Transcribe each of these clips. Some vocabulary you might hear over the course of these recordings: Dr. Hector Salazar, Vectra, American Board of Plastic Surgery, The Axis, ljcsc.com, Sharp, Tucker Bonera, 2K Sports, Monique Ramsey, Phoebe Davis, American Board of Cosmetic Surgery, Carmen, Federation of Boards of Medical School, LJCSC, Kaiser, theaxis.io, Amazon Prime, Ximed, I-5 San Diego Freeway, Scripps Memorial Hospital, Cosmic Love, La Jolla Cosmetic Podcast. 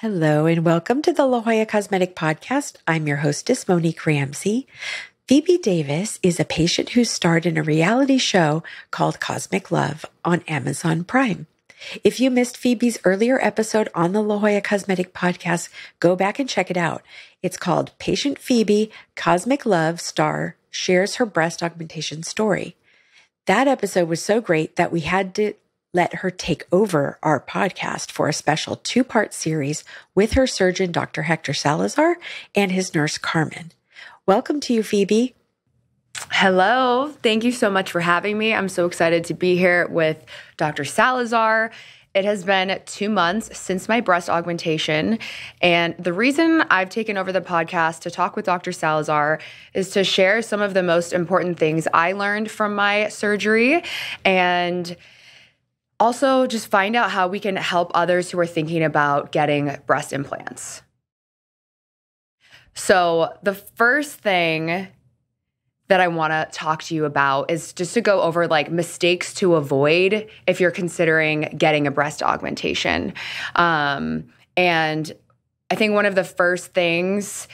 Hello and welcome to the La Jolla Cosmetic Podcast. I'm your hostess, Monique Ramsey. Phoebe Davis is a patient who starred in a reality show called Cosmic Love on Amazon Prime. If you missed Phoebe's earlier episode on the La Jolla Cosmetic Podcast, go back and check it out. It's called Patient Phoebe, Cosmic Love Star Shares Her Breast Augmentation Story. That episode was so great that we had to let her take over our podcast for a special two-part series with her surgeon, Dr. Hector Salazar, and his nurse, Carmen. Welcome to you, Phoebe. Hello. Thank you so much for having me. I'm so excited to be here with Dr. Salazar. It has been 2 months since my breast augmentation, and the reason I've taken over the podcast to talk with Dr. Salazar is to share some of the most important things I learned from my surgery and also just find out how we can help others who are thinking about getting breast implants. So the first thing that I want to talk to you about is just to go over like mistakes to avoid if you're considering getting a breast augmentation. And I think one of the first things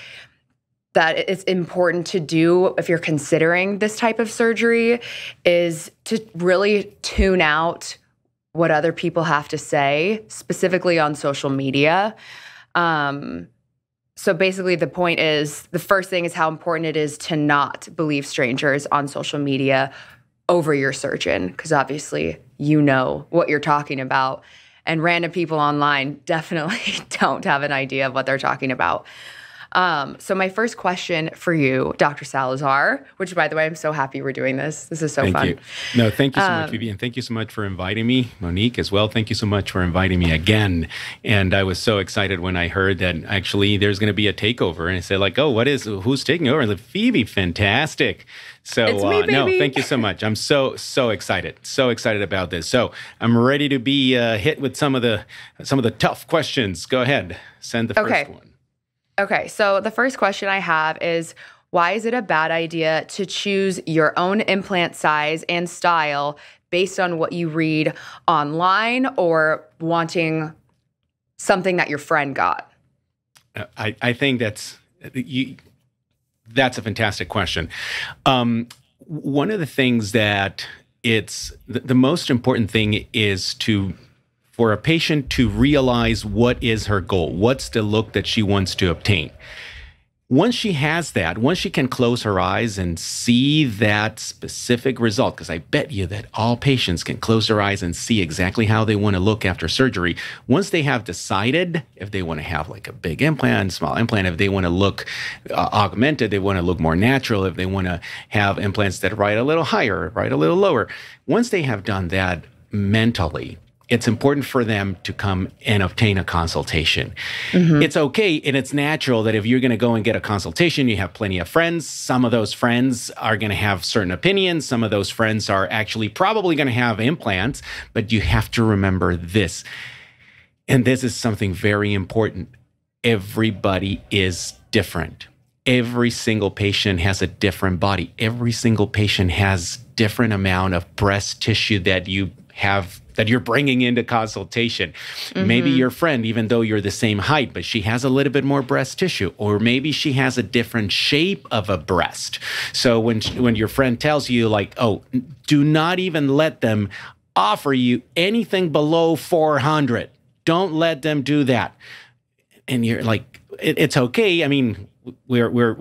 that it's important to do if you're considering this type of surgery is to really tune out what other people have to say, specifically on social media. So basically the point is, the first thing is how important it is to not believe strangers on social media over your surgeon, because obviously you know what you're talking about, and random people online definitely don't have an idea of what they're talking about. So my first question for you, Dr. Salazar, which, by the way, I'm so happy we're doing this. This is so fun. Thank you. No, thank you so much, Phoebe, and thank you so much for inviting me, Monique, as well. Thank you so much for inviting me again. And I was so excited when I heard that actually there's going to be a takeover. And I said, like, oh, who's taking over? And the Phoebe, fantastic. So it's me, baby. No, thank you so much. I'm so excited about this. So I'm ready to be hit with some of the tough questions. Go ahead, send the first one. Okay, so the first question I have is, why is it a bad idea to choose your own implant size and style based on what you read online or wanting something that your friend got? I think that's a fantastic question. One of the things that the most important thing is for a patient to realize what is her goal, what's the look that she wants to obtain. Once she has that, once she can close her eyes and see that specific result, because I bet you that all patients can close their eyes and see exactly how they want to look after surgery. Once they have decided if they want to have like a big implant, small implant, if they want to look augmented, they want to look more natural, if they want to have implants that ride a little higher, ride a little lower. Once they have done that mentally, it's important for them to come and obtain a consultation. Mm-hmm. It's okay and it's natural that if you're going to go and get a consultation, you have plenty of friends. Some of those friends are going to have certain opinions. Some of those friends are actually probably going to have implants, but you have to remember this. And this is something very important. Everybody is different. Every single patient has a different body. Every single patient has different amount of breast tissue that you have that you're bringing into consultation. Mm-hmm. Maybe your friend, even though you're the same height, but she has a little bit more breast tissue, or maybe she has a different shape of a breast. So when your friend tells you like, oh, do not even let them offer you anything below 400. Don't let them do that. And you're like, it's okay. I mean, we're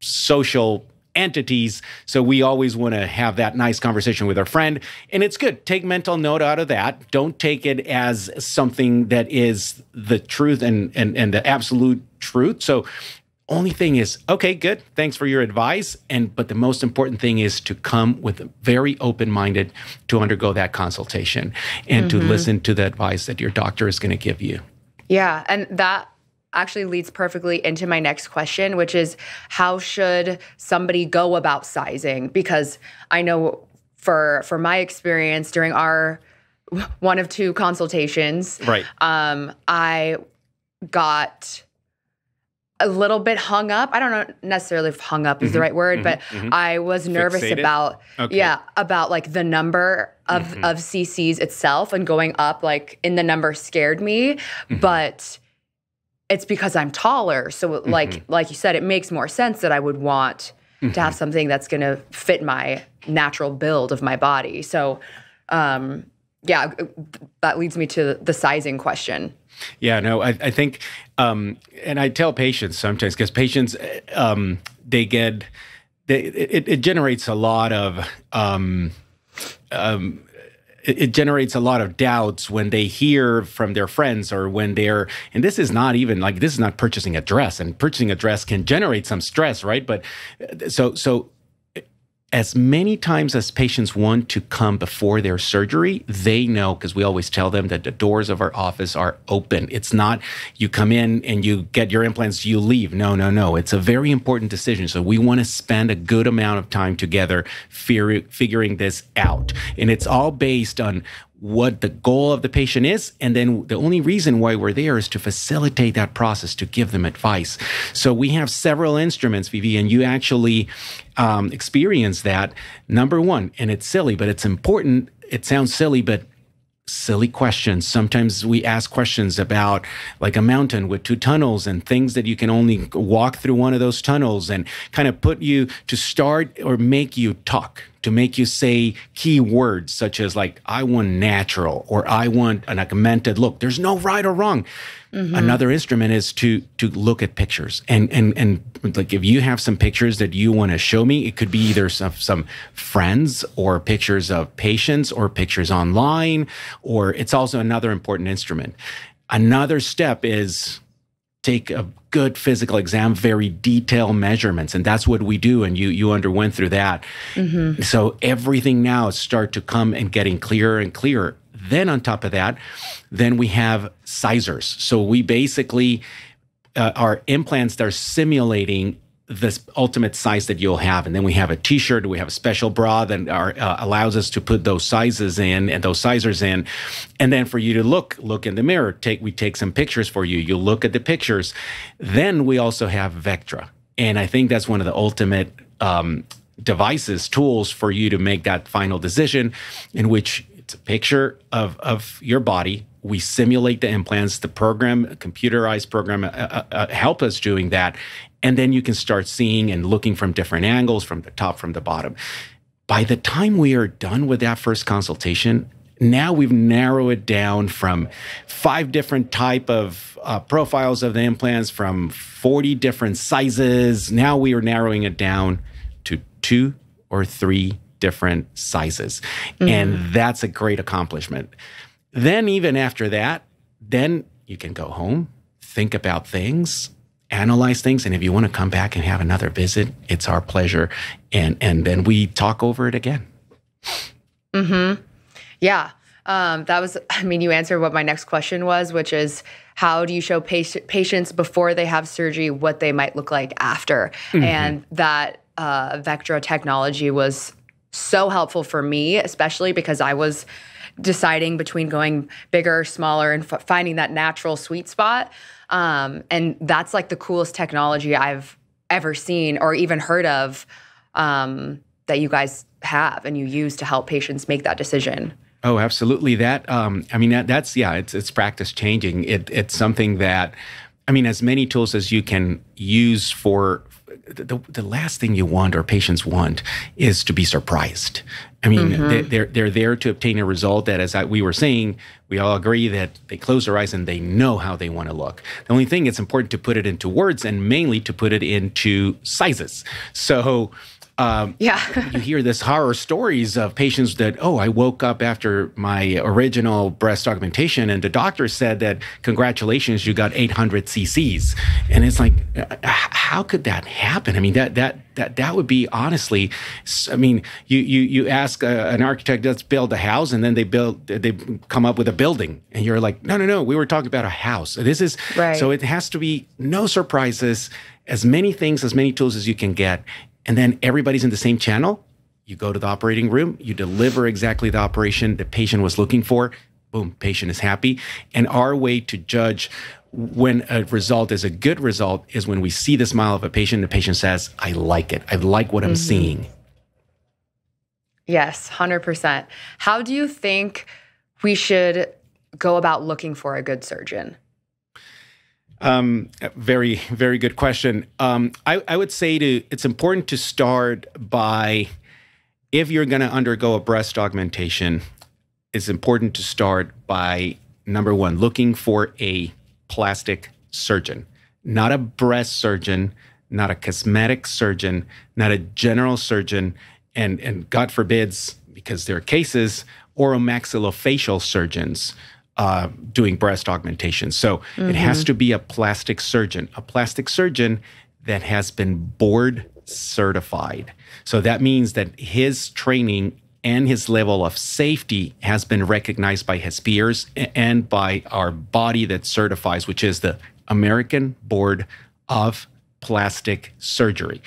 social entities. So we always want to have that nice conversation with our friend. And it's good. Take mental note out of that. Don't take it as something that is the truth and the absolute truth. So only thing is, okay, good. Thanks for your advice. But the most important thing is to come with very open-minded to undergo that consultation and to listen to the advice that your doctor is going to give you. Yeah. And that actually leads perfectly into my next question, which is how should somebody go about sizing? Because I know for my experience during our one of two consultations, right? I got a little bit hung up. I don't know necessarily if hung up is the right word, but I was nervous about, about like the number of CCs itself, and going up like in the number scared me, but it's because I'm taller. So like you said, it makes more sense that I would want to have something that's going to fit my natural build of my body. So, yeah, that leads me to the sizing question. Yeah, no, I think, and I tell patients sometimes, because patients, it generates a lot of, it generates a lot of doubts when they hear from their friends, or when they're, and this is not even like, this is not purchasing a dress, and purchasing a dress can generate some stress, right? But so as many times as patients want to come before their surgery, they know, because we always tell them that the doors of our office are open. It's not you come in and you get your implants, you leave. No, no, no. It's a very important decision. So we want to spend a good amount of time together figuring this out. And it's all based on what the goal of the patient is, and then the only reason why we're there is to facilitate that process, to give them advice. So we have several instruments, Vivi, and you actually experience that. Number one, and it's silly, but it's important. It sounds silly, but silly questions. Sometimes we ask questions about like a mountain with two tunnels and things that you can only walk through one of those tunnels, and kind of put you to start or make you talk, to make you say key words such as like, I want natural, or I want an augmented look. There's no right or wrong. Another instrument is to look at pictures, and like if you have some pictures that you want to show me, it could be either some friends, or pictures of patients, or pictures online, or it's also another important instrument. Another step is take a good physical exam, very detailed measurements, and that's what we do, and you underwent through that. So everything now start to come and getting clearer and clearer. Then on top of that, then we have sizers. So we basically our implants that are simulating this ultimate size that you'll have. And then we have a t-shirt, we have a special bra that allows us to put those sizes in, and those sizers in. And then for you to look in the mirror, we take some pictures for you. You look at the pictures. Then we also have Vectra. And I think that's one of the ultimate devices, tools for you to make that final decision, in which it's a picture of your body. We simulate the implants. The program, computerized program, help us doing that. And then you can start seeing and looking from different angles, from the top, from the bottom. By the time we are done with that first consultation, now we've narrowed it down from 5 different type of profiles of the implants, from 40 different sizes. Now we are narrowing it down to 2 or 3 different sizes. And that's a great accomplishment. Then even after that, then you can go home, think about things, analyze things. And if you want to come back and have another visit, it's our pleasure. And then we talk over it again. Yeah. That was, I mean, you answered what my next question was, which is, how do you show patients before they have surgery what they might look like after? And that Vectra technology was so helpful for me, especially because I was deciding between going bigger, smaller, and finding that natural sweet spot. And that's like the coolest technology I've ever seen or even heard of that you guys have and you use to help patients make that decision. Oh, absolutely. That, I mean, that's, yeah, it's practice changing. It's something that, I mean, as many tools as you can use for, the last thing you want, or patients want, is to be surprised. I mean, they're there to obtain a result that, as we were saying, we all agree that they close their eyes and they know how they want to look. The only thing, it's important to put it into words, and mainly to put it into sizes. So yeah, you hear this horror stories of patients that, oh, I woke up after my original breast augmentation and the doctor said that, congratulations, you got 800 cc's. And it's like, how could that happen? I mean, that would be, honestly, I mean, you ask an architect, let's build a house, and then they come up with a building, and you're like, no, no, no, we were talking about a house. This is right. So it has to be no surprises, as many things, as many tools as you can get, and then everybody's in the same channel. You go to the operating room, you deliver exactly the operation the patient was looking for. Boom, patient is happy. And our way to judge when a result is a good result is when we see the smile of a patient, the patient says, I like it. I like what I'm seeing. Yes, 100%. How do you think we should go about looking for a good surgeon? Very, very good question. I would say it's important to start by, if you're going to undergo a breast augmentation, it's important to start by, number one, looking for a plastic surgeon, not a breast surgeon, not a cosmetic surgeon, not a general surgeon, and God forbids, because there are cases, oromaxillofacial surgeons doing breast augmentation. So it has to be a plastic surgeon that has been board certified. So that means that his training and his level of safety has been recognized by his peers and by our body that certifies, which is the American Board of Plastic Surgery,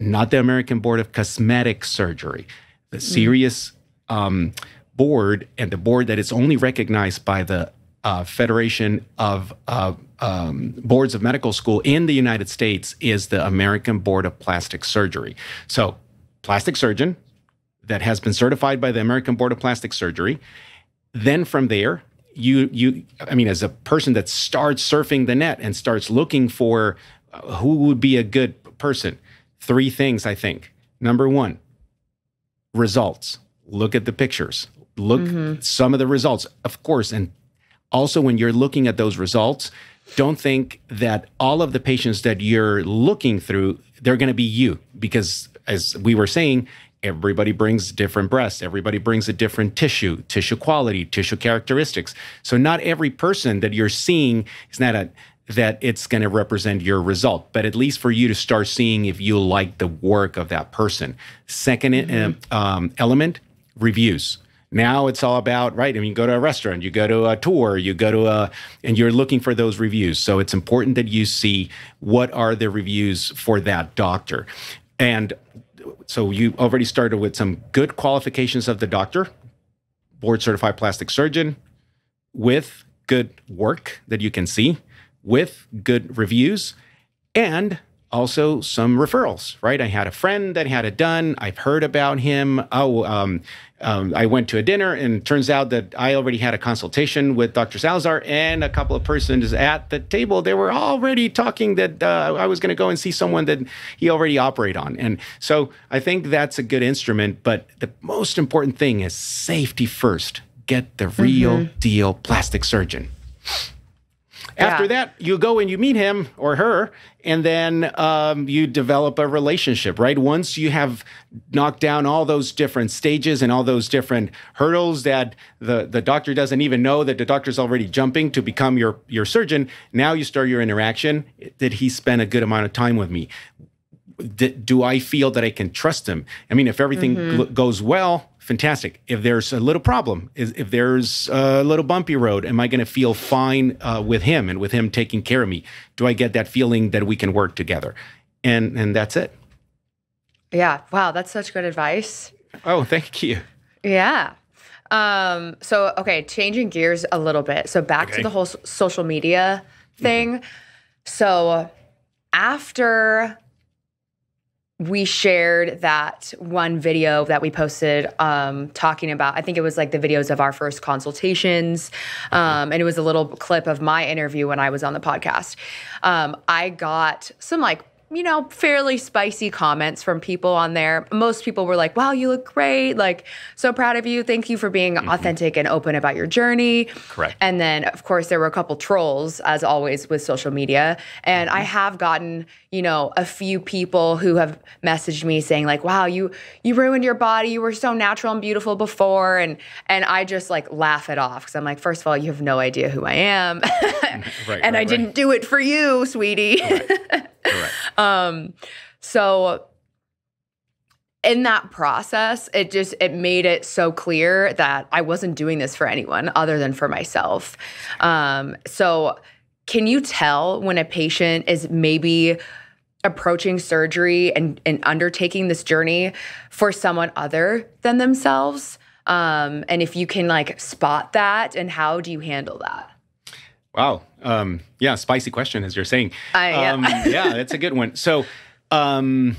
not the American Board of Cosmetic Surgery. The serious board, and the board that is only recognized by the Federation of Boards of Medical School in the United States, is the American Board of Plastic Surgery. So plastic surgeon that has been certified by the American Board of Plastic Surgery. Then from there, I mean, as a person that starts surfing the net and starts looking for who would be a good person, three things, I think. Number one, results. Look at the pictures. Look at some of the results, of course. And also when you're looking at those results, don't think that all of the patients that you're looking through, they're gonna be you. Because as we were saying, everybody brings different breasts. Everybody brings a different tissue, tissue quality, tissue characteristics. So not every person that you're seeing is that it's going to represent your result, but at least for you to start seeing if you like the work of that person. Second element, reviews. Now it's all about, right, I mean, you go to a restaurant, you go to a tour, you go to a, and you're looking for those reviews. So it's important that you see what are the reviews for that doctor. And so you already started with some good qualifications of the doctor, board-certified plastic surgeon, with good work that you can see, with good reviews, and also some referrals, right? I had a friend that had it done. I've heard about him. Oh, I went to a dinner, and it turns out that I already had a consultation with Dr. Salazar, and a couple of persons at the table, they were already talking that I was going to go and see someone that he already operated on. And so I think that's a good instrument, but the most important thing is safety first. Get the real deal plastic surgeon. After that, you go and you meet him or her, and then you develop a relationship, right? Once you have knocked down all those different stages and all those different hurdles that the doctor doesn't even know that the doctor's already jumping to become your surgeon, now you start your interaction. Did he spend a good amount of time with me? Do I feel that I can trust him? I mean, if everything goes well, fantastic. If there's a little problem, if there's a little bumpy road, am I going to feel fine with him and with him taking care of me? Do I get that feeling that we can work together? And that's it. Yeah. Wow. That's such good advice. Oh, thank you. Yeah. So, okay, changing gears a little bit. So back to the whole social media thing. So after we shared that one video that we posted talking about, I think it was like the videos of our first consultations. And it was a little clip of my interview when I was on the podcast. I got some like, you know, fairly spicy comments from people on there. Most people were like, wow, you look great. Like, so proud of you. Thank you for being authentic and open about your journey. Correct. And then, of course, there were a couple trolls, as always, with social media. And I have gotten, you know, a few people who have messaged me saying, like, wow, you ruined your body. You were so natural and beautiful before. And I just, like, laugh it off. Because I'm like, first of all, you have no idea who I am. I didn't do it for you, sweetie. So in that process, it made it so clear that I wasn't doing this for anyone other than for myself. So can you tell when a patient is maybe approaching surgery and undertaking this journey for someone other than themselves? And if you can like spot that, and how do you handle that? Wow. Yeah, spicy question, as you're saying. Yeah. Yeah, that's a good one. So I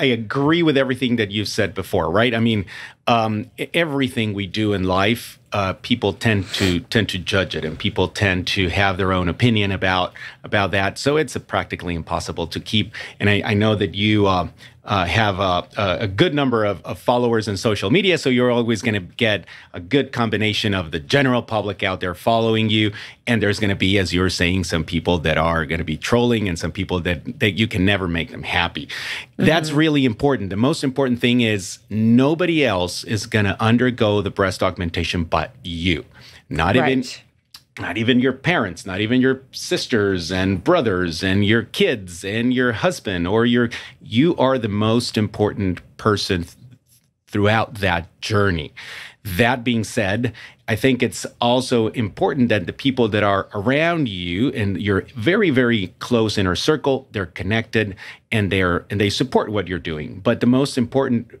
agree with everything that you've said before, right? I mean, everything we do in life, people tend to judge it, and people tend to have their own opinion about that. So it's practically impossible to keep. And I know that you have a good number of followers in social media, so you're always going to get a good combination of the general public out there following you, and there's going to be, as you're saying, some people that are going to be trolling and some people that you can never make them happy. Mm-hmm. That's really important. The most important thing is nobody else is going to undergo the breast augmentation but you. Not even your parents, not even your sisters and brothers and your kids and your husband or you are the most important person throughout that journey. That being said, I think it's also important that the people that are around you and your very, very close inner circle, they're connected and they support what you're doing. But the most important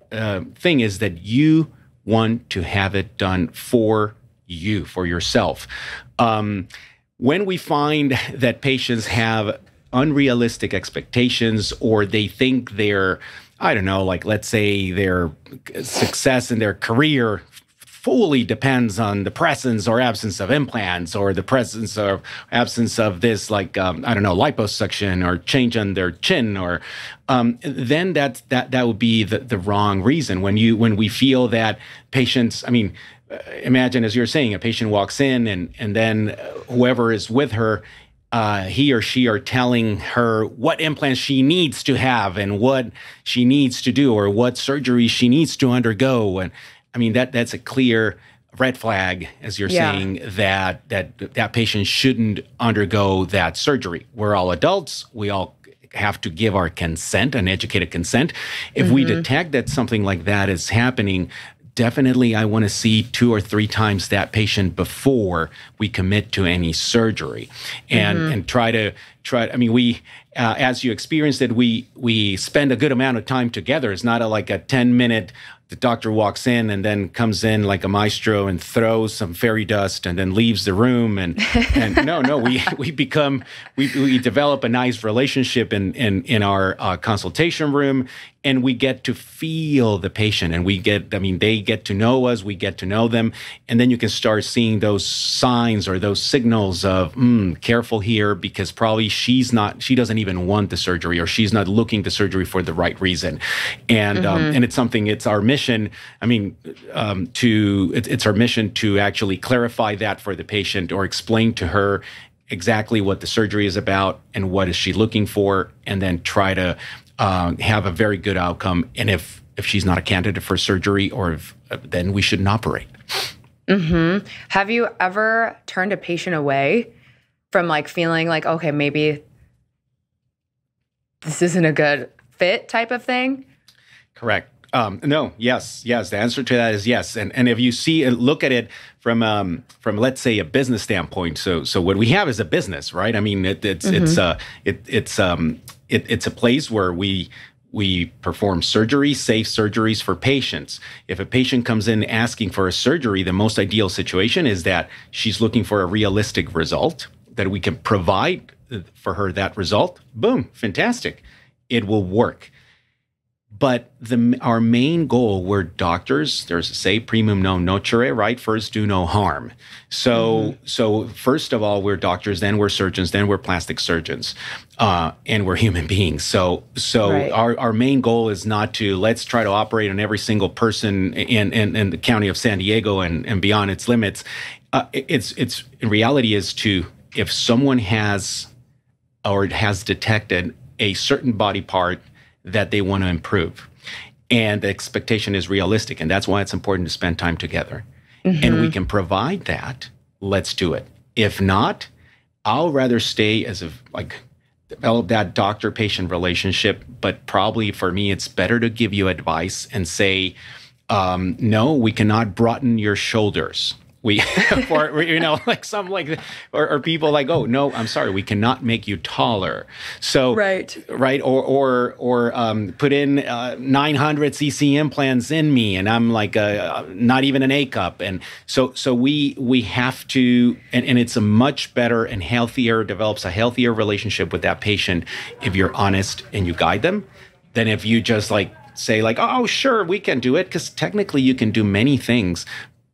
thing is that you want to have it done for you, for yourself. When we find that patients have unrealistic expectations, or they think their, I don't know, like let's say their success in their career fully depends on the presence or absence of implants, or the presence or absence of this, like, I don't know, liposuction or change on their chin, or then that would be the wrong reason. When we feel that patients, I mean, imagine, as you're saying, a patient walks in and then whoever is with her, he or she are telling her what implants she needs to have and what she needs to do or what surgery she needs to undergo. And I mean, that's a clear red flag, as you're saying, that patient shouldn't undergo that surgery. We're all adults. We all have to give our consent, an educated consent. If we detect that something like that is happening, definitely, I want to see 2 or 3 times that patient before we commit to any surgery, and try. I mean, we as you experienced it, we spend a good amount of time together. It's not like a 10-minute. The doctor walks in and then comes in like a maestro and throws some fairy dust and then leaves the room. And no, we develop a nice relationship in our consultation room, and we get to feel the patient, and they get to know us, we get to know them. And then you can start seeing those signs or those signals of, careful here, because probably she doesn't even want the surgery, or she's not looking the surgery for the right reason. And it's our mission. I mean, it's our mission to actually clarify that for the patient, or explain to her exactly what the surgery is about and what is she looking for, and then try to have a very good outcome. And if she's not a candidate for surgery, or then we shouldn't operate. Mm-hmm. Have you ever turned a patient away from like feeling like, okay, maybe this isn't a good fit type of thing? Correct. No, yes. The answer to that is yes. And if you see and look at it from let's say a business standpoint, so what we have is a business, right? I mean, it's a place where we perform surgery, safe surgeries for patients. If a patient comes in asking for a surgery, the most ideal situation is that she's looking for a realistic result that we can provide for her. That result, boom, fantastic, it will work. But our main goal, we're doctors. There's a say, primum non nocere, right? First, do no harm. So first of all, we're doctors, then we're surgeons, then we're plastic surgeons, and we're human beings. So right. Our main goal is not to, let's try to operate on every single person in the county of San Diego and beyond its limits. It's in reality is to, if someone has detected a certain body part that they want to improve, and the expectation is realistic, and that's why it's important to spend time together. And we can provide that. Let's do it. If not, I'll rather stay develop that doctor-patient relationship. But probably for me, it's better to give you advice and say, no, we cannot broaden your shoulders. We, or, you know, like some like, or people like, oh no, I'm sorry, we cannot make you taller. So right, or put in 900 cc implants in me, and I'm like not even an A cup, and so we have to, and it's a much better and healthier, develops a healthier relationship with that patient if you're honest and you guide them, than if you just like say like, oh sure, we can do it, because technically you can do many things.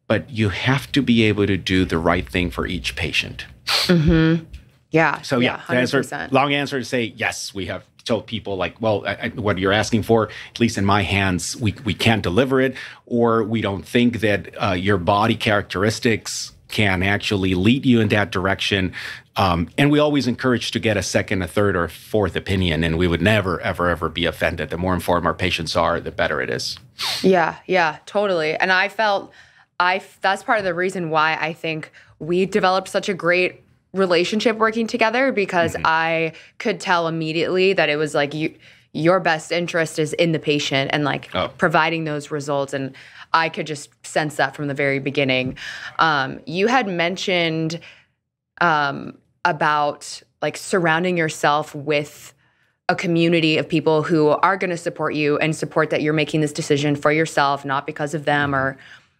But you have to be able to do the right thing for each patient. Mm-hmm. Yeah. So yeah, the answer, long answer to say, yes, we have told people like, well, what you're asking for, at least in my hands, we can't deliver it, or we don't think that your body characteristics can actually lead you in that direction. And we always encourage to get a second, a third, or fourth opinion, and we would never, ever, ever be offended. The more informed our patients are, the better it is. Yeah, yeah, totally. And I felt... that's part of the reason why I think we developed such a great relationship working together, because mm-hmm. I could tell immediately that it was like your best interest is in the patient and like providing those results. And I could just sense that from the very beginning. You had mentioned about like surrounding yourself with a community of people who are going to support you and support that you're making this decision for yourself, not because of them or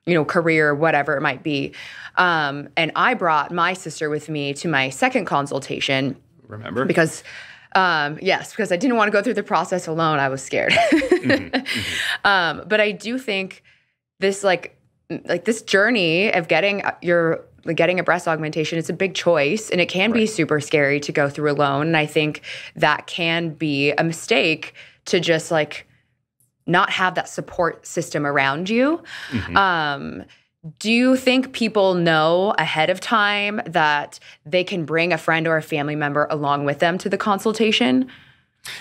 you know, career, whatever it might be. And I brought my sister with me to my second consultation. Remember? Because, yes, because I didn't want to go through the process alone. I was scared. Mm-hmm. Mm-hmm. But I do think this, like this journey of getting getting a breast augmentation, it's a big choice, and it can be super scary to go through alone. And I think that can be a mistake to just like not have that support system around you. Mm-hmm. Do you think people know ahead of time that they can bring a friend or a family member along with them to the consultation?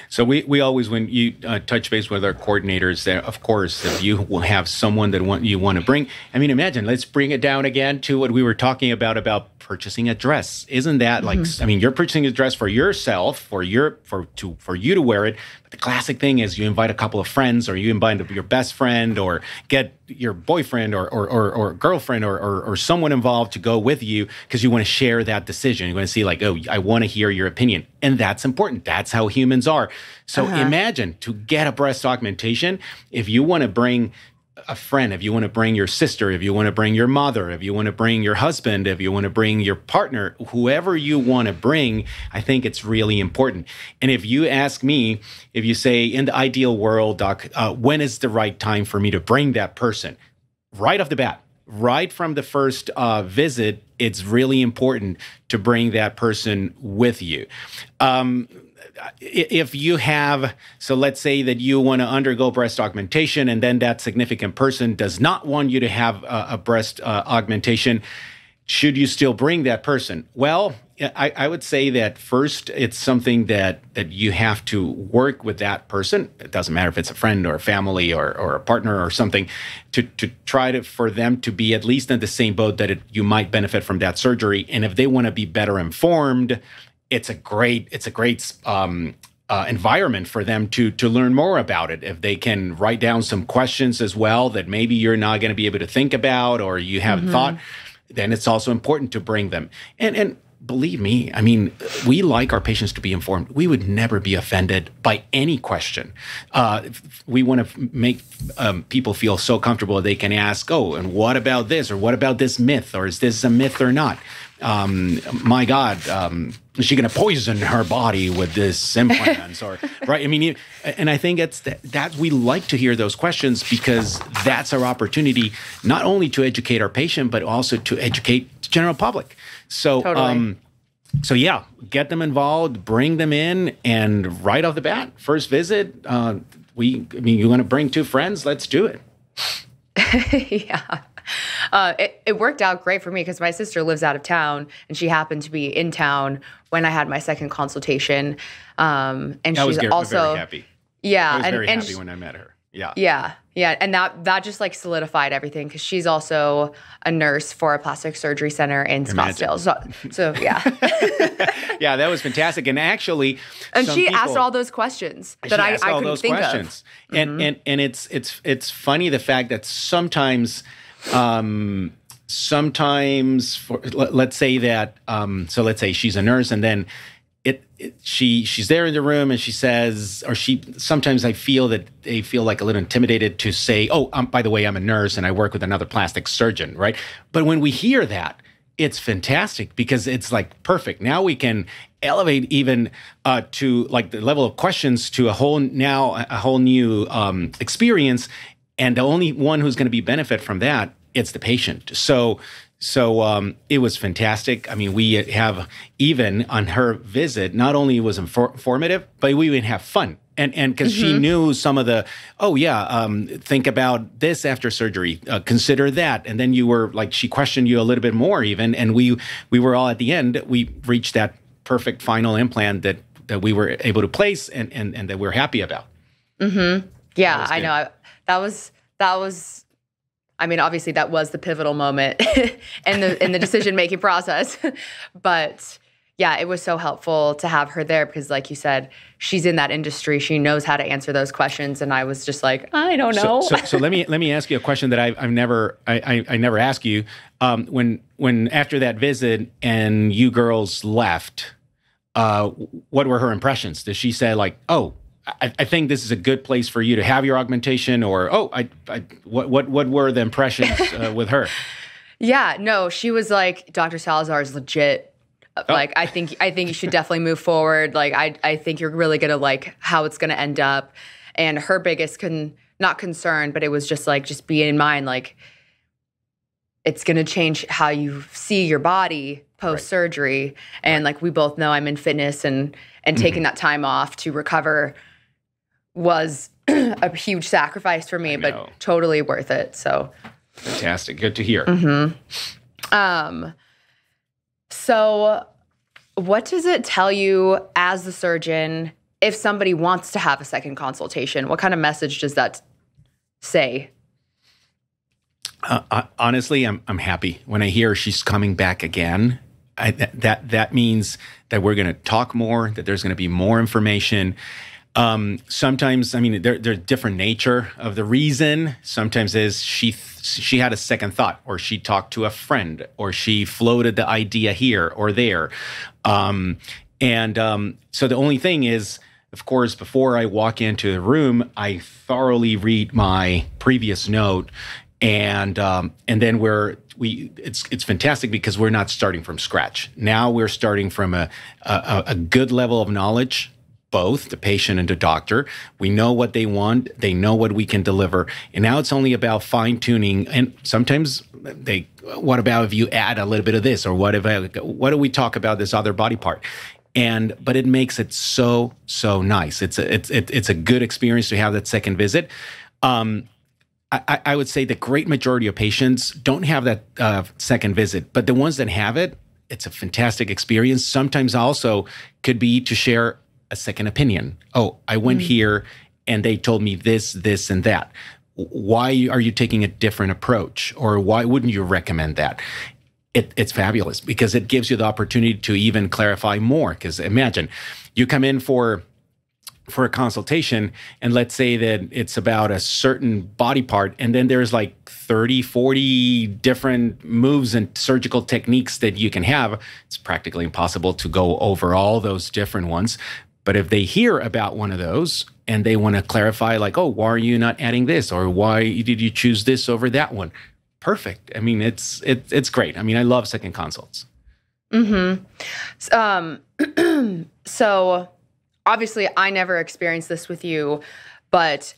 So we always, when you touch base with our coordinators, there, of course, if you will have someone that you want to bring. I mean, imagine, let's bring it down again to what we were talking about purchasing a dress. Isn't that like, mm-hmm. I mean, you're purchasing a dress for yourself, for you to wear it. But the classic thing is you invite a couple of friends, or you invite your best friend, or get your boyfriend or girlfriend or someone involved to go with you, because you want to share that decision. You want to see like, oh, I want to hear your opinion. And that's important. That's how humans are. So imagine to get a breast augmentation, if you want to bring a friend, if you want to bring your sister, if you want to bring your mother, if you want to bring your husband, if you want to bring your partner, whoever you want to bring, I think it's really important. And if you ask me, if you say, in the ideal world, Doc, when is the right time for me to bring that person? Right off the bat, right from the first visit, it's really important to bring that person with you. If you have, so let's say that you want to undergo breast augmentation, and then that significant person does not want you to have a breast augmentation, should you still bring that person? Well, I would say that first, it's something that you have to work with that person. It doesn't matter if it's a friend or a family or a partner or something, to try to, for them to be at least in the same boat that you might benefit from that surgery. And if they want to be better informed, it's a great environment for them to learn more about it. If they can write down some questions as well that maybe you're not going to be able to think about, or you haven't thought, then it's also important to bring them. And believe me, I mean, we like our patients to be informed. We would never be offended by any question. We want to make people feel so comfortable they can ask, oh, and what about this? Or what about this myth? Or is this a myth or not? My God, is she going to poison her body with this implant? Or, right? I mean, and I think it's that we like to hear those questions, because that's our opportunity not only to educate our patient, but also to educate the general public. So, totally. So yeah, get them involved, bring them in, and right off the bat, first visit, you want to bring two friends? Let's do it. Yeah. It worked out great for me, because my sister lives out of town, and she happened to be in town when I had my second consultation. And she's also very happy. Yeah, I was very happy when I met her. Yeah, yeah, yeah. And that just like solidified everything, because she's also a nurse for a plastic surgery center in Scottsdale. So yeah, yeah, that was fantastic. And actually, and she asked all those questions that I couldn't think of. And it's funny the fact that sometimes sometimes, for, let's say that, so let's say she's a nurse, and then she's there in the room, and she says, or she, sometimes I feel that they feel like a little intimidated to say, oh, by the way, I'm a nurse and I work with another plastic surgeon, right? But when we hear that, it's fantastic, because it's like perfect. Now we can elevate even to like the level of questions to a whole new experience, and the only one who's going to be benefit from that, it's the patient. So it was fantastic. I mean, we have, even on her visit, not only was informative, but we would have fun. And because she knew some of the, oh yeah, think about this after surgery, consider that. And then you were like, she questioned you a little bit more even. And we were all at the end, we reached that perfect final implant that we were able to place and that we're happy about. Mm-hmm. Yeah, I know. That was, I mean, obviously that was the pivotal moment in the decision-making process. But yeah, it was so helpful to have her there, because like you said, she's in that industry. She knows how to answer those questions. And I was just like, I don't know. So let me ask you a question that I never ask you. When after that visit and you girls left, what were her impressions? Did she say like, oh, I think this is a good place for you to have your augmentation, or oh, what were the impressions with her? Yeah, no, she was like, Dr. Salazar is legit. Oh. Like, I think you should definitely move forward. Like, I think you're really gonna like how it's gonna end up. And her biggest not concern, but it was just like, just be in mind, like it's gonna change how you see your body post-surgery. Right. And like we both know, I'm in fitness and taking that time off to recover was a huge sacrifice for me, but totally worth it. So fantastic. Good to hear. Mm-hmm. So what does it tell you as the surgeon if somebody wants to have a second consultation? What kind of message does that say? Honestly, I'm happy when I hear she's coming back again. That means that we're going to talk more, that there's going to be more information. Sometimes, I mean, there's different nature of the reason. Sometimes is she had a second thought, or she talked to a friend, or she floated the idea here or there. So the only thing is, of course, before I walk into the room, I thoroughly read my previous note. And then it's fantastic, because we're not starting from scratch. Now we're starting from a good level of knowledge, both the patient and the doctor. We know what they want. They know what we can deliver. And now it's only about fine tuning. And sometimes what about if you add a little bit of this, or what do we talk about this other body part? But it makes it so nice. It's a good experience to have that second visit. I would say the great majority of patients don't have that second visit, but the ones that have it, it's a fantastic experience. Sometimes also could be to share a second opinion. Oh, I went here and they told me this, this, and that. Why are you taking a different approach? Or why wouldn't you recommend that? It's fabulous, because it gives you the opportunity to even clarify more. Because imagine you come in for a consultation, and let's say that it's about a certain body part, and then there's like 30, 40 different moves and surgical techniques that you can have. It's practically impossible to go over all those different ones. But if they hear about one of those and they want to clarify like, oh, why are you not adding this? Or why did you choose this over that one? Perfect. I mean, it's great. I mean, I love second consults. Mm-hmm. So obviously, I never experienced this with you, but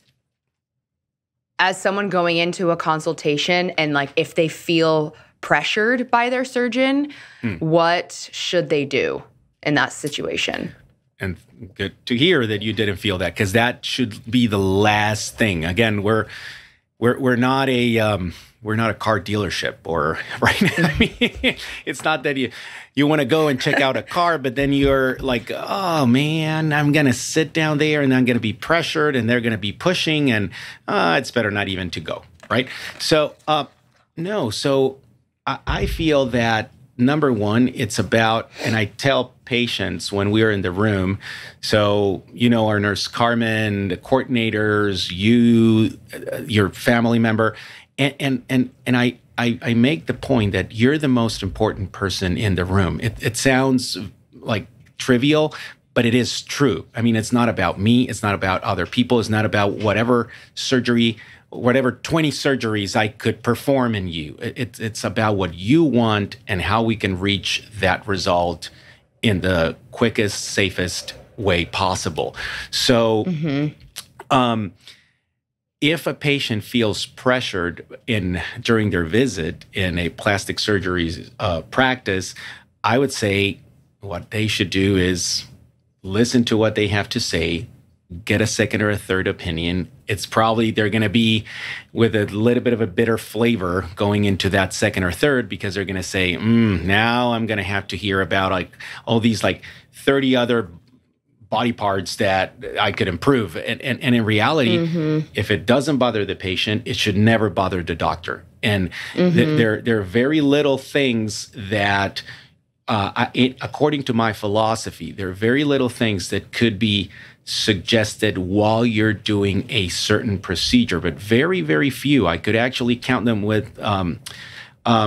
as someone going into a consultation and like if they feel pressured by their surgeon, what should they do in that situation? And good to hear that you didn't feel that, because that should be the last thing. Again, we're not a we're not a car dealership, or right? I mean, it's not that you want to go and check out a car, but then you're like, oh man, I'm going to sit down there and I'm going to be pressured and they're going to be pushing, and it's better not even to go, right? So no, so I feel that number one, it's about, and I tell patients when we're in the room, so, you know, our nurse Carmen, the coordinators, your family member, and I I make the point that you're the most important person in the room. It sounds like trivial, but it is true. I mean, it's not about me. It's not about other people. It's not about whatever surgery, whatever 20 surgeries I could perform in you. It's about what you want and how we can reach that result in the quickest, safest way possible. So if a patient feels pressured during their visit in a plastic surgery practice, I would say what they should do is listen to what they have to say, get a second or a third opinion. It's probably they're going to be with a little bit of a bitter flavor going into that second or third, because they're going to say, now I'm going to have to hear about like all these like 30 other body parts that I could improve. And in reality, if it doesn't bother the patient, it should never bother the doctor. And there are very little things that, according to my philosophy, there are very little things that could be suggested while you're doing a certain procedure, but very, very few. I could actually count them with, there are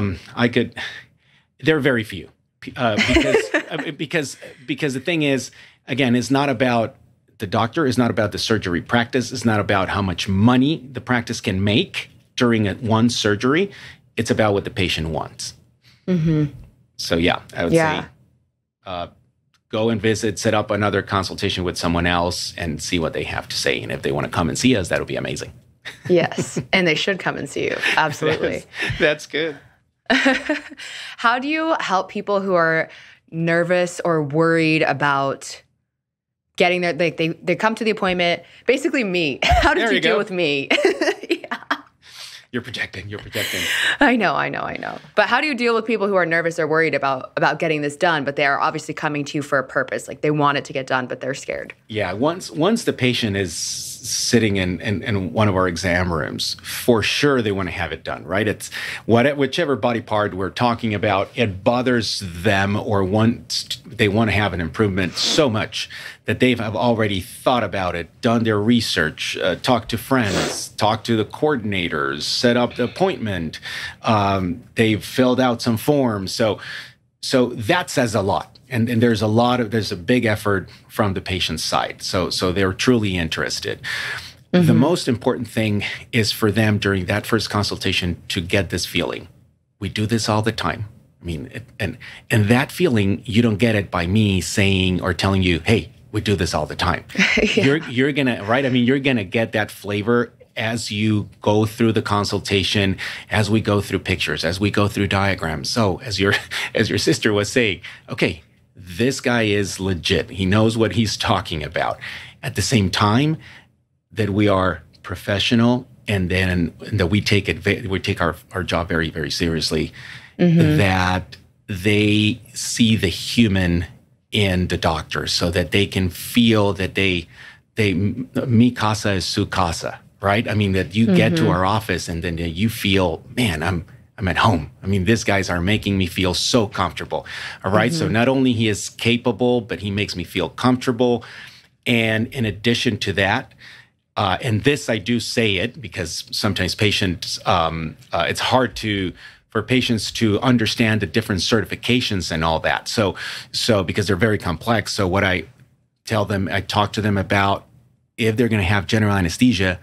very few. Because the thing is, again, it's not about the doctor, it's not about the surgery practice, it's not about how much money the practice can make during one surgery. It's about what the patient wants. So yeah, I would say go and visit, set up another consultation with someone else and see what they have to say. And if they want to come and see us, that'll be amazing. Yes, and they should come and see you. Absolutely. That's good. How do you help people who are nervous or worried about getting there? Like they come to the appointment, basically me. How did you deal with me? You're projecting, you're projecting. I know. But how do you deal with people who are nervous or worried about getting this done, but they are obviously coming to you for a purpose? Like they want it to get done, but they're scared. Yeah, once the patient is sitting in one of our exam rooms, for sure they want to have it done, right? It's whichever body part we're talking about, it bothers them or they want to have an improvement so much that they have already thought about it, done their research, talked to friends, talked to the coordinators, set up the appointment. They've filled out some forms. So that says a lot. And there's a big effort from the patient's side. So they're truly interested. The most important thing is for them during that first consultation to get this feeling. We do this all the time. I mean, and that feeling, you don't get it by me saying or telling you, hey, we do this all the time. You're gonna, right? I mean, you're gonna get that flavor as you go through the consultation, as we go through pictures, as we go through diagrams. So as your sister was saying, okay, this guy is legit. He knows what he's talking about. At the same time that we are professional and then that we take our job very, very seriously, that they see the human in the doctor so that they can feel that they mi casa es su casa. Right? I mean, that you get to our office and then you feel, man, I'm at home. I mean, these guys are making me feel so comfortable. All right. So not only he is capable, but he makes me feel comfortable. And in addition to that, and this I do say it because sometimes patients, it's hard for patients to understand the different certifications and all that. So because they're very complex. So what I tell them, I talk to them about if they're going to have general anesthesia,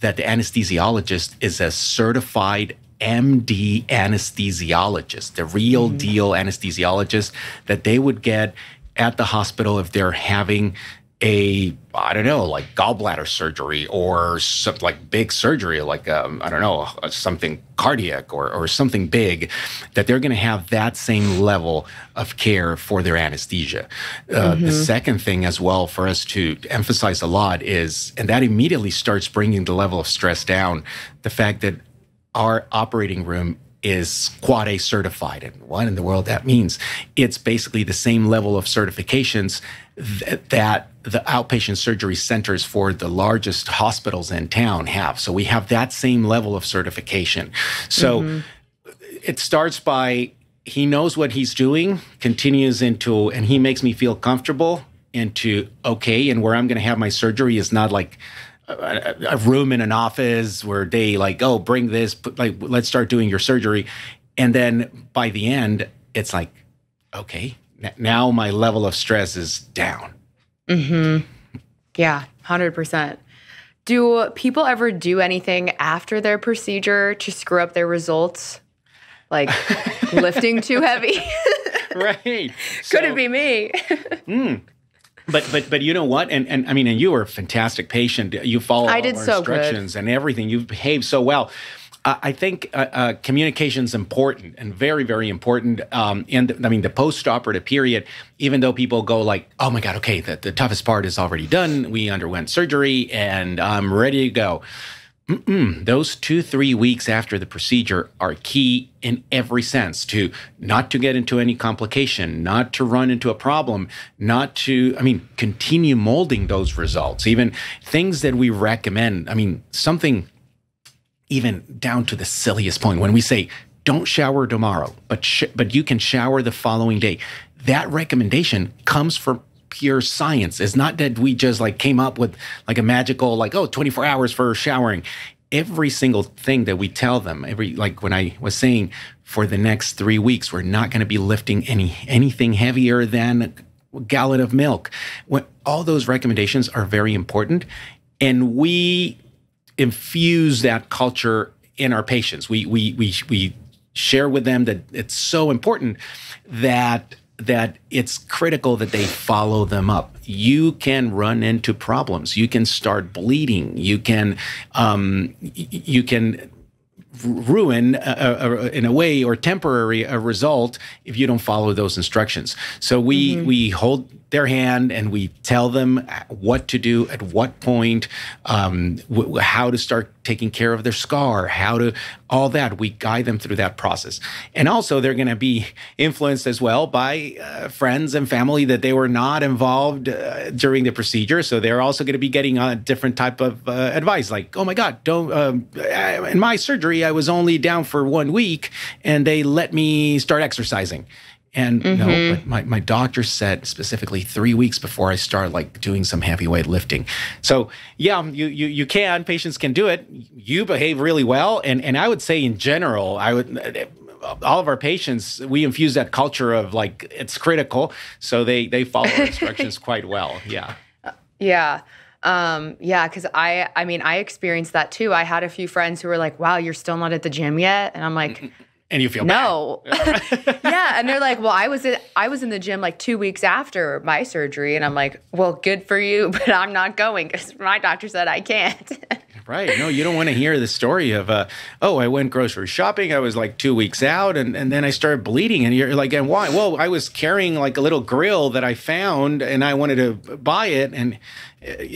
that the anesthesiologist is a certified MD anesthesiologist, the real deal anesthesiologist that they would get at the hospital if they're having a, I don't know, like gallbladder surgery or some like big surgery, like, I don't know, something cardiac or something big, that they're going to have that same level of care for their anesthesia. The second thing as well for us to emphasize a lot is, and that immediately starts bringing the level of stress down, the fact that our operating room is Quad A certified. And what in the world that means? It's basically the same level of certifications that the outpatient surgery centers for the largest hospitals in town have. So we have that same level of certification. So it starts by he knows what he's doing, continues into, and he makes me feel comfortable into, okay, and where I'm going to have my surgery is not like a room in an office where they like, oh, bring this, like, let's start doing your surgery. And then by the end, it's like, okay, now my level of stress is down. Mm-hmm. Yeah, 100%. Do people ever do anything after their procedure to screw up their results? Like lifting too heavy? Right. So, could it be me? But you know what? And I mean, and you were a fantastic patient. You followed all our instructions and everything. You behaved so well. I think communication's important and very, very important. And I mean, the post-operative period, even though people go like, oh my God, okay, the toughest part is already done. We underwent surgery and I'm ready to go. Those 2-3 weeks after the procedure are key in every sense to not to get into any complication, not to run into a problem, not to, I mean, continue molding those results, even things that we recommend. I mean, something even down to the silliest point when we say, don't shower tomorrow, but you can shower the following day. That recommendation comes from pure science. It's not that we just like came up with like a magical, like, oh, 24 hours for showering. Every single thing that we tell them, like when I was saying for the next 3 weeks, we're not going to be lifting anything heavier than a gallon of milk. When, all those recommendations are very important. And we infuse that culture in our patients. We share with them that it's so important that it's critical that they follow them up. You can run into problems. You can start bleeding. You can ruin in a way or temporary a result if you don't follow those instructions. So we hold their hand and we tell them what to do at what point, how to start taking care of their scar, how to, all that. We guide them through that process. And also they're going to be influenced as well by friends and family that they were not involved during the procedure. So they're also going to be getting a different type of advice, like, oh my God, don't, in my surgery, I was only down for 1 week and they let me start exercising. And no, but my doctor said specifically 3 weeks before I start like doing some heavyweight lifting. So yeah, you can, patients can do it. You behave really well. And I would say in general, all of our patients, we infuse that culture of like, it's critical. So they follow our instructions quite well. Yeah. Yeah. Cause I mean, I experienced that too. I had a few friends who were like, wow, you're still not at the gym yet. And I'm like, and you feel bad. Yeah. And they're like, well, I was in the gym like 2 weeks after my surgery. And I'm like, well, good for you, but I'm not going because my doctor said I can't. Right. No, you don't want to hear the story of, oh, I went grocery shopping. I was like 2 weeks out and then I started bleeding. And you're like, and why? Well, I was carrying like a little grill that I found and I wanted to buy it. And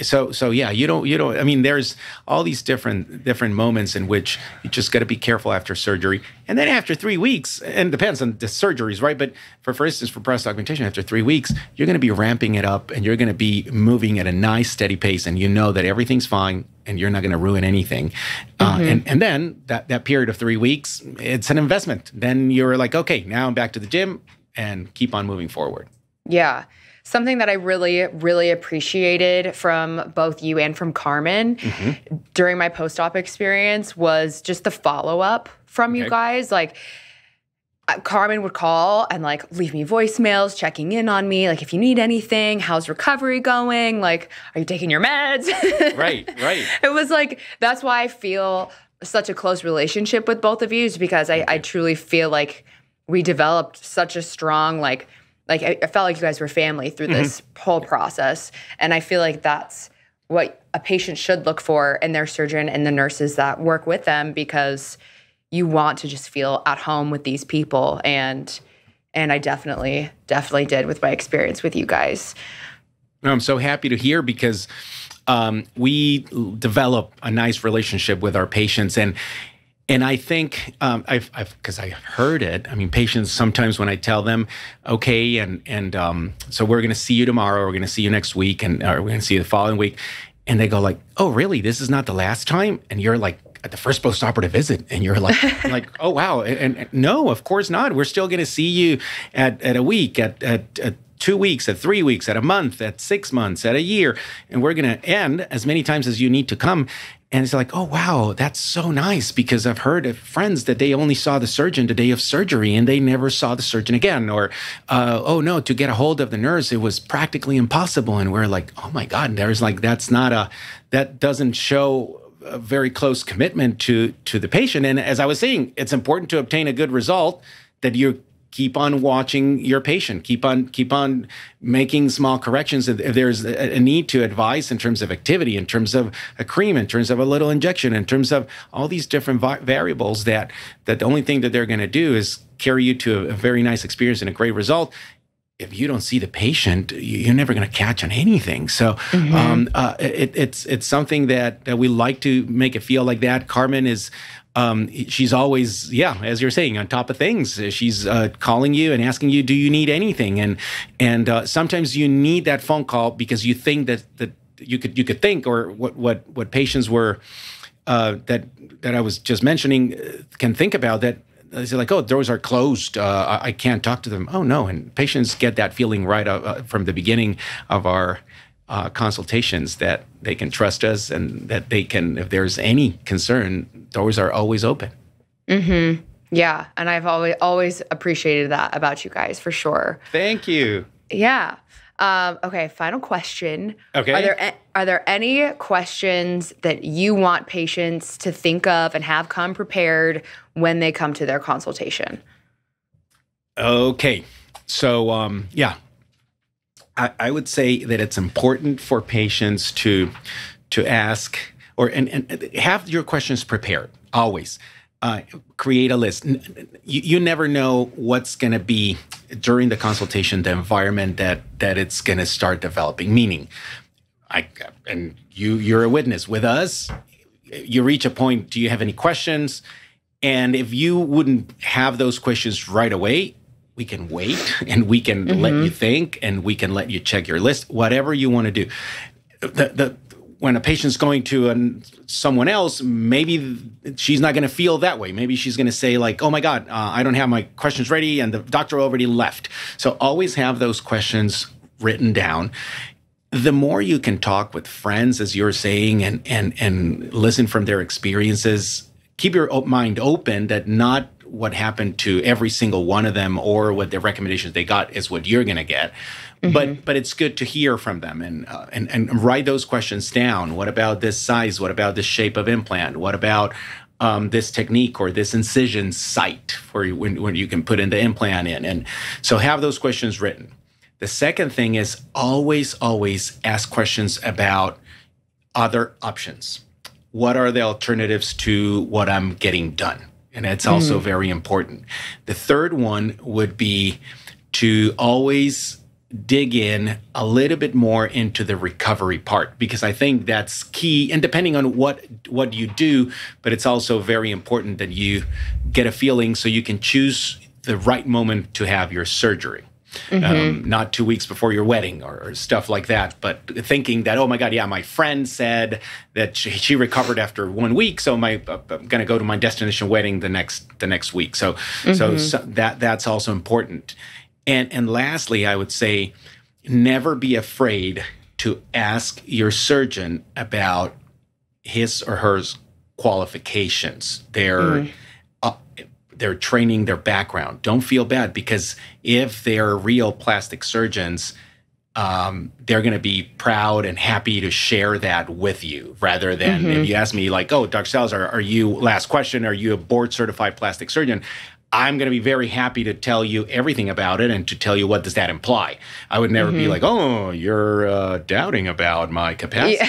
so yeah, you don't, I mean, there's all these different moments in which you just got to be careful after surgery. And then after 3 weeks, and it depends on the surgeries, right? But for instance, for breast augmentation, after 3 weeks, you're going to be ramping it up and you're going to be moving at a nice steady pace. And you know that everything's fine and you're not going to ruin anything. And then that period of 3 weeks, it's an investment. Then you're like, okay, now I'm back to the gym and keep on moving forward. Yeah. Something that I really, really appreciated from both you and from Carmen during my post-op experience was just the follow-up from you guys. Like, Carmen would call and, like, leave me voicemails, checking in on me, like, if you need anything, how's recovery going? Like, are you taking your meds? Right. It was like, that's why I feel such a close relationship with both of you, is because I truly feel like we developed such a strong, like I felt like you guys were family through this whole process. And I feel like that's what a patient should look for in their surgeon and the nurses that work with them, because you want to just feel at home with these people. And I definitely did with my experience with you guys. I'm so happy to hear, because we develop a nice relationship with our patients. And I think, because I've heard it, I mean, patients sometimes when I tell them, okay, so we're going to see you tomorrow, we're going to see you next week, or we're going to see you the following week, and they go like, oh, really? This is not the last time? And you're like, at the first post-operative visit, and you're like, oh, wow. And no, of course not. We're still going to see you at a week, at 2 weeks, at 3 weeks, at a month, at 6 months, at a year. And we're going to end as many times as you need to come. And it's like, oh, wow, that's so nice, because I've heard of friends that they only saw the surgeon the day of surgery and they never saw the surgeon again. Or, oh, no, to get a hold of the nurse, it was practically impossible. And we're like, oh, my God, there's like, that's not a, that doesn't show a very close commitment to the patient. And as I was saying, it's important to obtain a good result that you keep on watching your patient, keep on making small corrections. If there's a need to advise in terms of activity, in terms of a cream, in terms of a little injection, in terms of all these different variables, that the only thing that they're going to do is carry you to a very nice experience and a great result. If you don't see the patient, you're never going to catch on anything. So it's something that we like to make it feel like that. Carmen is, she's always, yeah, as you're saying, on top of things. She's calling you and asking you, do you need anything? And sometimes you need that phone call because you think that you could think, or what patients were that I was just mentioning can think about that. They're like, oh, doors are closed. I can't talk to them. Oh, no. And patients get that feeling right from the beginning of our consultations, that they can trust us and that they can, if there's any concern, doors are always open. Mm-hmm. Yeah. And I've always appreciated that about you guys, for sure. Thank you. Yeah. Okay. Final question. Okay. Are there any questions that you want patients to think of and have come prepared when they come to their consultation? Okay. So, yeah, I would say that it's important for patients to ask and have your questions prepared always. Create a list. You never know what's going to be during the consultation, the environment that it's going to start developing. Meaning, you're a witness with us. You reach a point. Do you have any questions? And if you wouldn't have those questions right away, we can wait and we can let you think and we can let you check your list. Whatever you want to do. When a patient's going to someone else, maybe she's not going to feel that way. Maybe she's going to say like, oh, my God, I don't have my questions ready and the doctor already left. So always have those questions written down. The more you can talk with friends, as you're saying, and listen from their experiences, keep your mind open that not what happened to every single one of them or what the recommendations they got is what you're going to get. But it's good to hear from them and write those questions down. What about this size? What about the shape of implant? What about this technique or this incision site for when you can put in the implant in? And so have those questions written. The second thing is always ask questions about other options. What are the alternatives to what I'm getting done? And that's also very important. The third one would be to always dig in a little bit more into the recovery part, because I think that's key, and depending on what you do, but it's also very important that you get a feeling so you can choose the right moment to have your surgery. Not 2 weeks before your wedding or stuff like that, but thinking that, oh my God, yeah, my friend said that she recovered after 1 week, so I'm going to go to my destination wedding the next week. So so that's also important. And lastly, I would say never be afraid to ask your surgeon about his or her qualifications, their training, their background. Don't feel bad, because if they're real plastic surgeons, they're going to be proud and happy to share that with you, rather than if you ask me like, oh, Dr. Salazar, are you a board-certified plastic surgeon? I'm going to be very happy to tell you everything about it and to tell you what does that imply. I would never be like, oh, you're doubting about my capacity,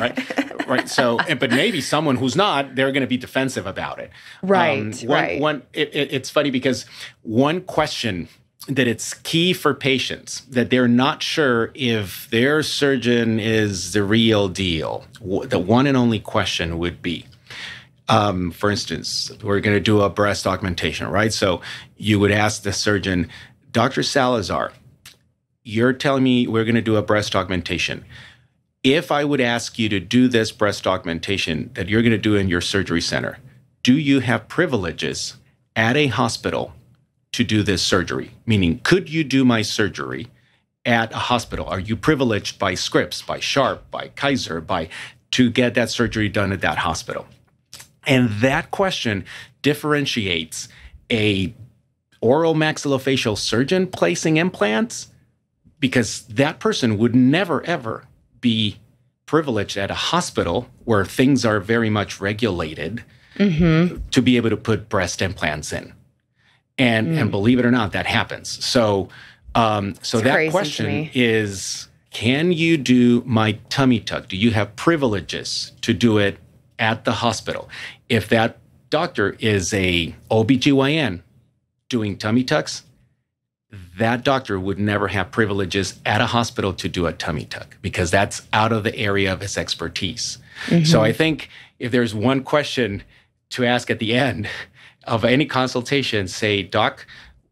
right? Right. So, but maybe someone who's not, they're going to be defensive about it. Right, right. It's funny because one question that it's key for patients that they're not sure if their surgeon is the real deal. The one and only question would be, for instance, we're going to do a breast augmentation, right? So you would ask the surgeon, Dr. Salazar, you're telling me we're going to do a breast augmentation. If I would ask you to do this breast augmentation that you're going to do in your surgery center, do you have privileges at a hospital to do this surgery? Meaning, could you do my surgery at a hospital? Are you privileged by Scripps, by Sharp, by Kaiser, to get that surgery done at that hospital? And that question differentiates a oral maxillofacial surgeon placing implants, because that person would never, ever be privileged at a hospital where things are very much regulated to be able to put breast implants in. And believe it or not, that happens. So that question is, can you do my tummy tuck? Do you have privileges to do it at the hospital? If that doctor is a OBGYN doing tummy tucks, that doctor would never have privileges at a hospital to do a tummy tuck because that's out of the area of his expertise. So I think if there's one question to ask at the end of any consultation, say, doc,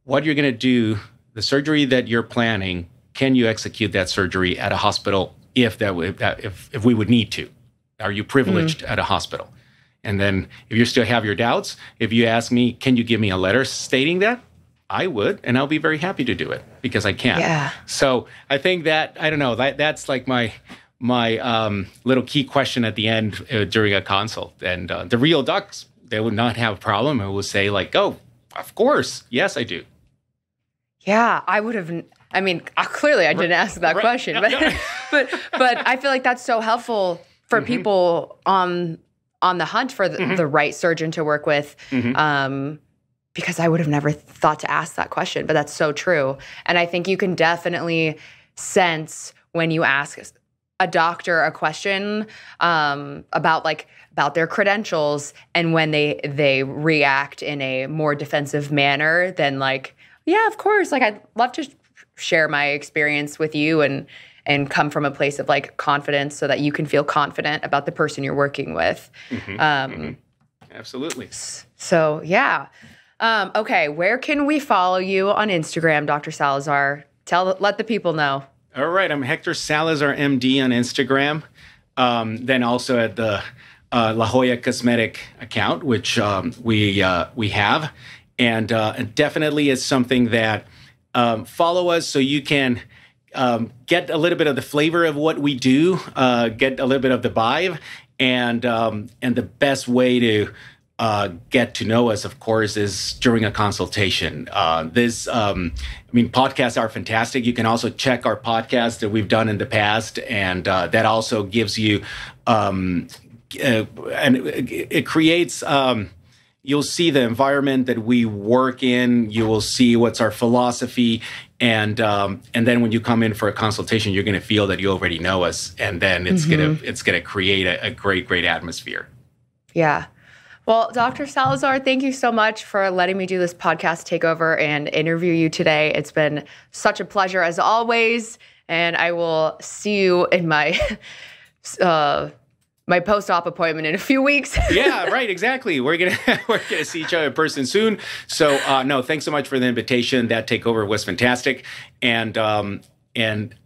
what you're going to do, the surgery that you're planning, can you execute that surgery at a hospital if we would need to? Are you privileged at a hospital? And then if you still have your doubts, if you ask me, can you give me a letter stating that? I would, and I'll be very happy to do it because I can. Yeah. So I think that, I don't know, that's like my little key question at the end during a consult. And the real docs, they would not have a problem. I would say like, oh, of course. Yes, I do. Yeah, I would have. I mean, clearly I didn't ask that question, but I feel like that's so helpful for people on the hunt for the right surgeon to work with, because I would have never thought to ask that question, but that's so true. And I think you can definitely sense when you ask a doctor a question about their credentials, and when they react in a more defensive manner than like, yeah, of course. Like, I'd love to share my experience with you and come from a place of like confidence so that you can feel confident about the person you're working with. Absolutely. So, yeah. Okay. Where can we follow you on Instagram, Dr. Salazar? Let the people know. All right. I'm Hector Salazar, MD on Instagram. Then also at the La Jolla Cosmetic account, which we have. And definitely is something that follow us so you can get a little bit of the flavor of what we do, get a little bit of the vibe. And the best way to get to know us, of course, is during a consultation. Podcasts are fantastic. You can also check our podcast that we've done in the past. And that also gives you, it creates... you'll see the environment that we work in. You will see what's our philosophy. And then when you come in for a consultation, you're going to feel that you already know us. And then it's going to create a great atmosphere. Yeah. Well, Dr. Salazar, thank you so much for letting me do this podcast takeover and interview you today. It's been such a pleasure as always. And I will see you in my... my post-op appointment in a few weeks. Yeah, right, exactly. We're gonna see each other in person soon. So no, thanks so much for the invitation. That takeover was fantastic, and thank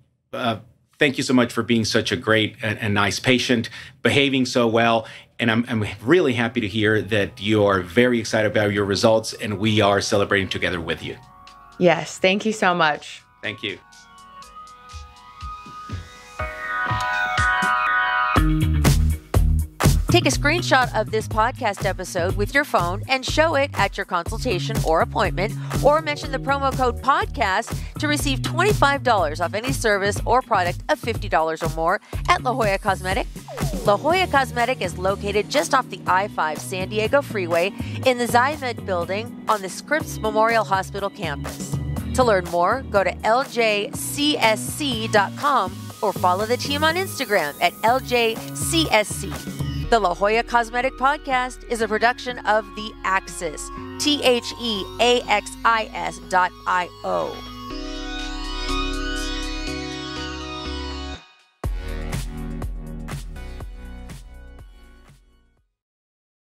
you so much for being such a great and nice patient, behaving so well. And I'm really happy to hear that you are very excited about your results, and we are celebrating together with you. Yes, thank you so much. Thank you. Take a screenshot of this podcast episode with your phone and show it at your consultation or appointment, or mention the promo code podcast to receive $25 off any service or product of $50 or more at La Jolla Cosmetic. La Jolla Cosmetic is located just off the I-5 San Diego Freeway in the Ximed building on the Scripps Memorial Hospital campus. To learn more, go to ljcsc.com or follow the team on Instagram at ljcsc. The La Jolla Cosmetic Podcast is a production of The Axis, theaxis.io.